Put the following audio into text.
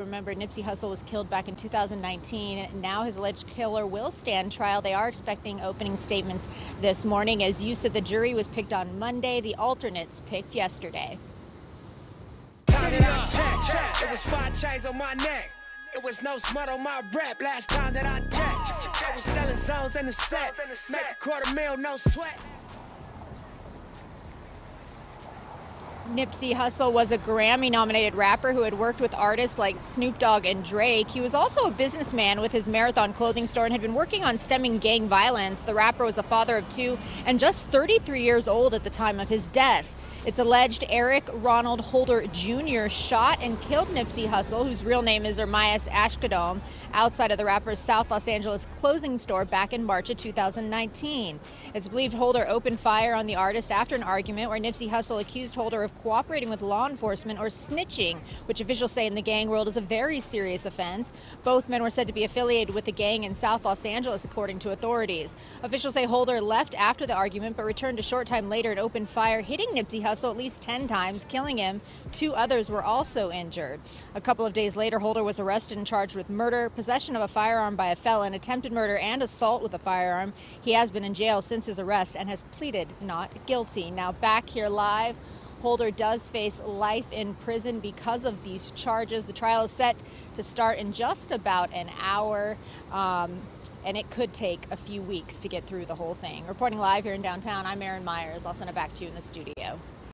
Remember, Nipsey Hussle was killed back in 2019. Now his alleged killer will stand trial. They are expecting opening statements this morning. As you said, the jury was picked on Monday. The alternates picked yesterday. It was 5 chains on my neck. It was no smut on my rep. Last time that I checked, I was selling zones in the set. Make a $quarter mil, no sweat. Nipsey Hussle was a Grammy-nominated rapper who had worked with artists like Snoop Dogg and Drake. He was also a businessman with his Marathon clothing store and had been working on stemming gang violence. The rapper was a father of 2 and just 33 years old at the time of his death. It's alleged Eric Ronald Holder Jr. shot and killed Nipsey Hussle, whose real name is Ermias Ashkadom, outside of the rapper's South Los Angeles clothing store back in March of 2019. It's believed Holder opened fire on the artist after an argument where Nipsey Hussle accused Holder of cooperating with law enforcement or snitching, which officials say in the gang world is a very serious offense. Both men were said to be affiliated with the gang in South Los Angeles, according to authorities. Officials say Holder left after the argument but returned a short time later and opened fire, hitting Nipsey Hussle at least 10 times, killing him. 2 others were also injured. A couple of days later, Holder was arrested and charged with murder, possession of a firearm by a felon, attempted murder, and assault with a firearm. He has been in jail since his arrest and has pleaded not guilty. Now back here live, Holder does face life in prison because of these charges. The trial is set to start in just about an hour, and it could take a few weeks to get through the whole thing. Reporting live here in downtown, I'm Erin Myers. I'll send it back to you in the studio.